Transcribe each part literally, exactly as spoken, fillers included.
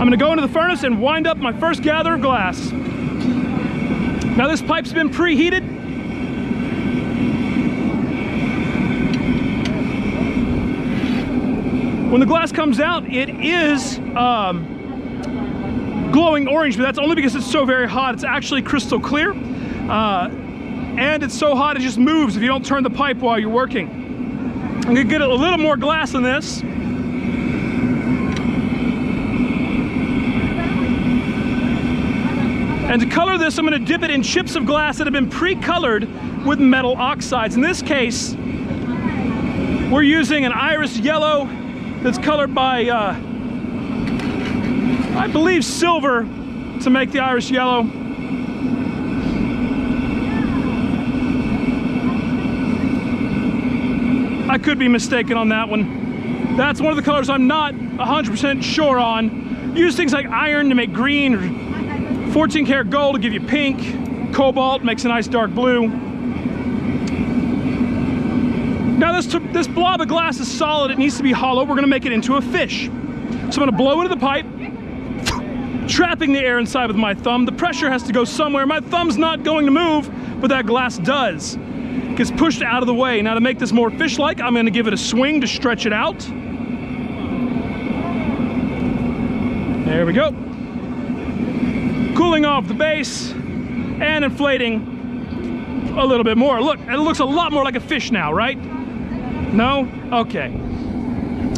I'm gonna go into the furnace and wind up my first gather of glass. Now this pipe's been preheated. When the glass comes out, it is um, glowing orange, but that's only because it's so very hot. It's actually crystal clear. Uh, and it's so hot it just moves if you don't turn the pipe while you're working. I'm gonna get a little more glass in this. And to color this, I'm gonna dip it in chips of glass that have been pre-colored with metal oxides. In this case, we're using an iris yellow that's colored by, uh, I believe, silver to make the iris yellow. I could be mistaken on that one. That's one of the colors I'm not one hundred percent sure on. Use things like iron to make green, or fourteen karat gold to give you pink. Cobalt makes a nice dark blue. Now this, this blob of glass is solid. It needs to be hollow. We're gonna make it into a fish. So I'm gonna blow into the pipe, trapping the air inside with my thumb. The pressure has to go somewhere. My thumb's not going to move, but that glass does. It gets pushed out of the way. Now to make this more fish-like, I'm gonna give it a swing to stretch it out. There we go. Cooling off the base and inflating a little bit more. Look, it looks a lot more like a fish now, right? No? Okay.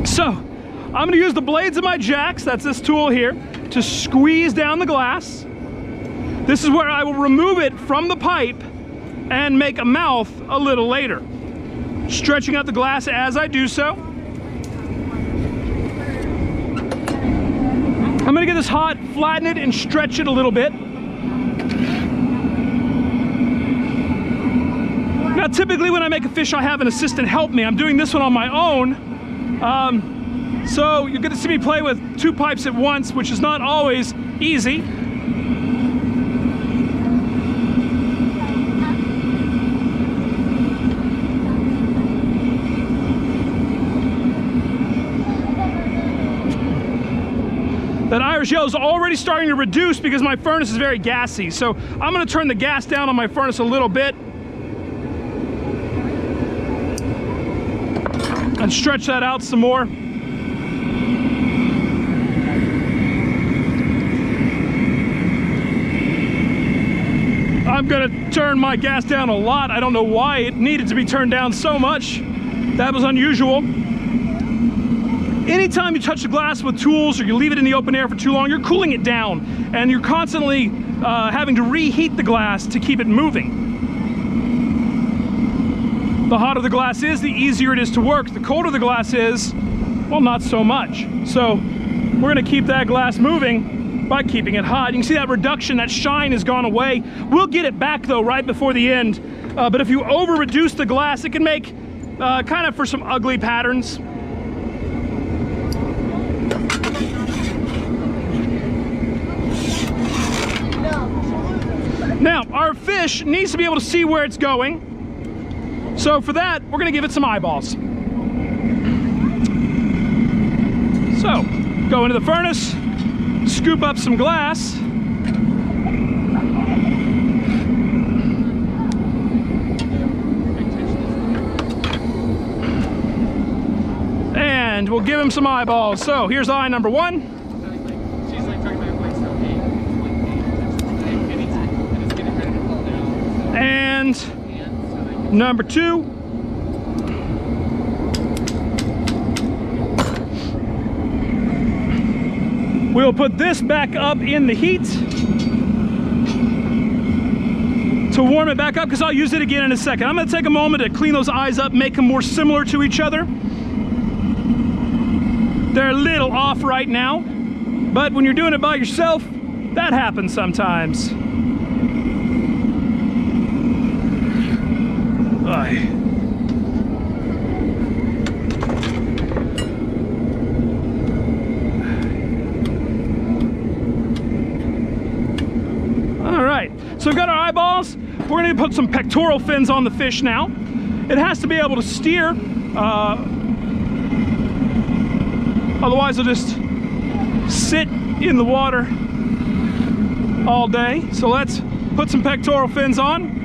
So, I'm gonna use the blades of my jacks, that's this tool here, to squeeze down the glass. This is where I will remove it from the pipe and make a mouth a little later. Stretching out the glass as I do so. I'm gonna get this hot, flatten it, and stretch it a little bit. Now typically when I make a fish, I have an assistant help me. I'm doing this one on my own. Um, so you're gonna see me play with two pipes at once, which is not always easy. That Irish yellow is already starting to reduce because my furnace is very gassy. So I'm gonna turn the gas down on my furnace a little bit and stretch that out some more. I'm gonna turn my gas down a lot. I don't know why it needed to be turned down so much. That was unusual. Anytime you touch the glass with tools or you leave it in the open air for too long, you're cooling it down and you're constantly uh, having to reheat the glass to keep it moving. The hotter the glass is, the easier it is to work. The colder the glass is, well, not so much. So we're gonna keep that glass moving by keeping it hot. You can see that reduction, that shine has gone away. We'll get it back though right before the end. Uh, but if you over reduce the glass, it can make uh, kind of for some ugly patterns. Now, our fish needs to be able to see where it's going. So for that, we're gonna give it some eyeballs. So, go into the furnace, scoop up some glass. And we'll give him some eyeballs. So here's eye number one. And number two. We'll put this back up in the heat to warm it back up because I'll use it again in a second. I'm going to take a moment to clean those eyes up, make them more similar to each other. They're a little off right now, but when you're doing it by yourself, that happens sometimes. Alright, so we've got our eyeballs. We're going to put some pectoral fins on the fish now. It has to be able to steer, uh, otherwise it'll just sit in the water all day. So let's put some pectoral fins on.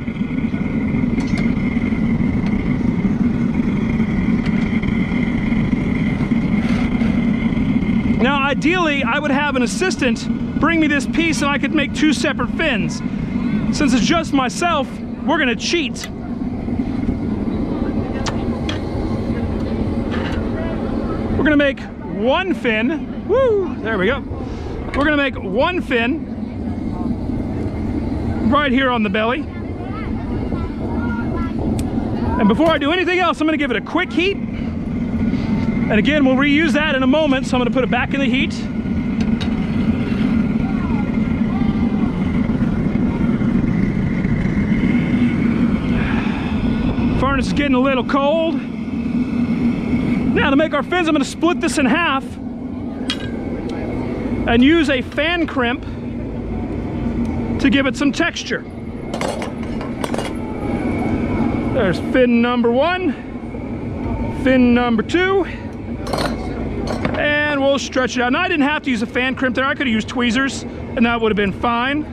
Now, ideally, I would have an assistant bring me this piece and I could make two separate fins. Since it's just myself, we're gonna cheat. We're gonna make one fin. Woo, there we go. We're gonna make one fin right here on the belly. And before I do anything else, I'm gonna give it a quick heat. And again, we'll reuse that in a moment, so I'm gonna put it back in the heat. Furnace is getting a little cold. Now to make our fins, I'm gonna split this in half and use a fan crimp to give it some texture. There's fin number one, fin number two. And we'll stretch it out. Now I didn't have to use a fan crimp there. I could have used tweezers and that would have been fine.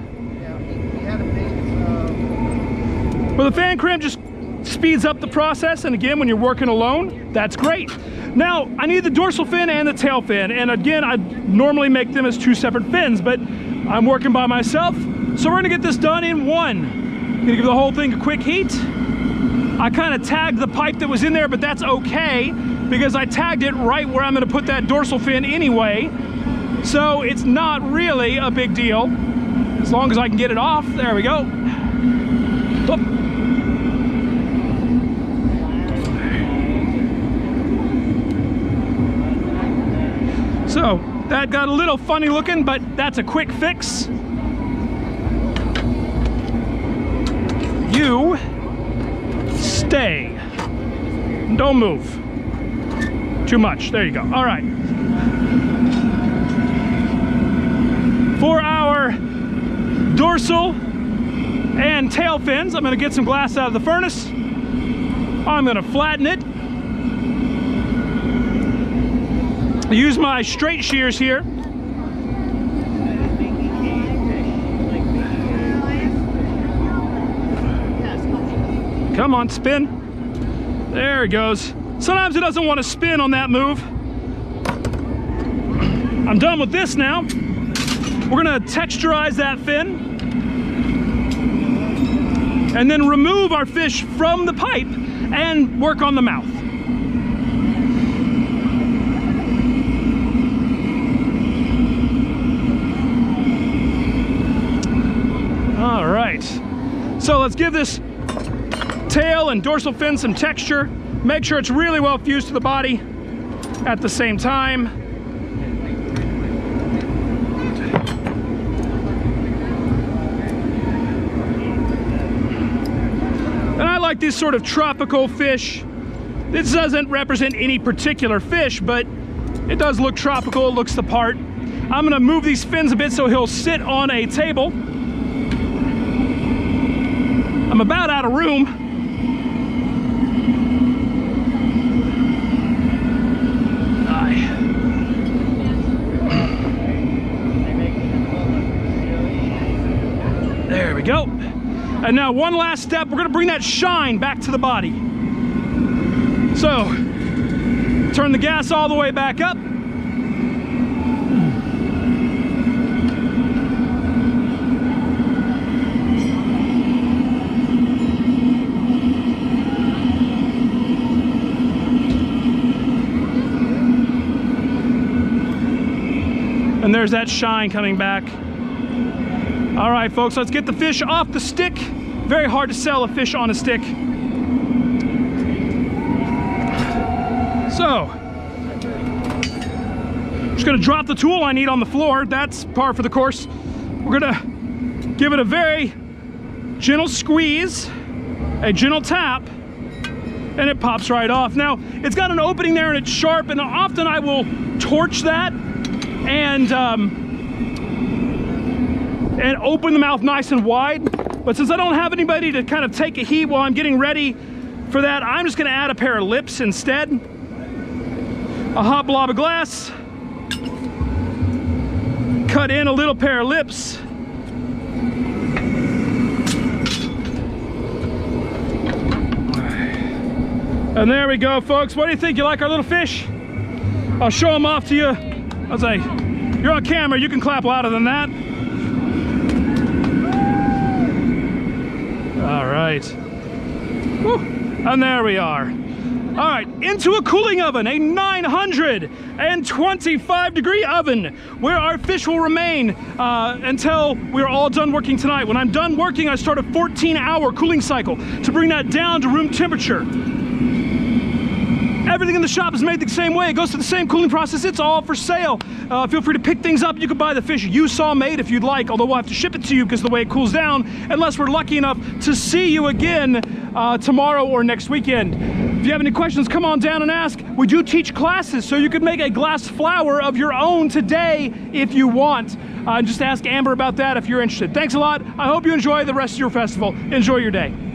But the fan crimp just speeds up the process, and again, when you're working alone, that's great. Now, I need the dorsal fin and the tail fin, and again, I normally make them as two separate fins, but I'm working by myself, so we're gonna get this done in one. I'm gonna give the whole thing a quick heat. I kind of tagged the pipe that was in there, but that's okay, because I tagged it right where I'm gonna put that dorsal fin anyway, so it's not really a big deal. As long as I can get it off, there we go. Oop. So that got a little funny looking, but that's a quick fix. You stay, don't move too much. There you go. All right. For our dorsal and tail fins, I'm gonna get some glass out of the furnace. I'm gonna flatten it. I use my straight shears here. Come on, spin. There it goes. Sometimes it doesn't want to spin on that move. I'm done with this now. We're gonna texturize that fin and then remove our fish from the pipe and work on the mouth. All right, so let's give this tail and dorsal fin some texture. Make sure it's really well fused to the body at the same time. And I like these sort of tropical fish. This doesn't represent any particular fish, but it does look tropical, it looks the part. I'm gonna move these fins a bit so he'll sit on a table. I'm about out of room. There we go. And now one last step, we're gonna bring that shine back to the body. So, turn the gas all the way back up. And there's that shine coming back. All right, folks, let's get the fish off the stick. Very hard to sell a fish on a stick. So, just gonna drop the tool I need on the floor. That's par for the course. We're gonna give it a very gentle squeeze, a gentle tap, and it pops right off. Now, it's got an opening there and it's sharp, and often I will torch that and um, and open the mouth nice and wide. But since I don't have anybody to kind of take a heat while I'm getting ready for that, I'm just gonna add a pair of lips instead. A hot blob of glass. cut in a little pair of lips. And there we go, folks. What do you think? You like our little fish? I'll show them off to you. I'll say, you're on camera, you can clap louder than that. All right. Woo. And there we are. All right, into a cooling oven, a nine hundred twenty-five degree oven, where our fish will remain uh, until we're all done working tonight. When I'm done working, I start a fourteen hour cooling cycle to bring that down to room temperature. Everything in the shop is made the same way. It goes through the same cooling process. It's all for sale. Uh, feel free to pick things up. You can buy the fish you saw made if you'd like, although we'll have to ship it to you because of the way it cools down, unless we're lucky enough to see you again uh, tomorrow or next weekend. If you have any questions, come on down and ask. We do teach classes, so you could make a glass flower of your own today if you want. Uh, just ask Amber about that if you're interested. Thanks a lot. I hope you enjoy the rest of your festival. Enjoy your day.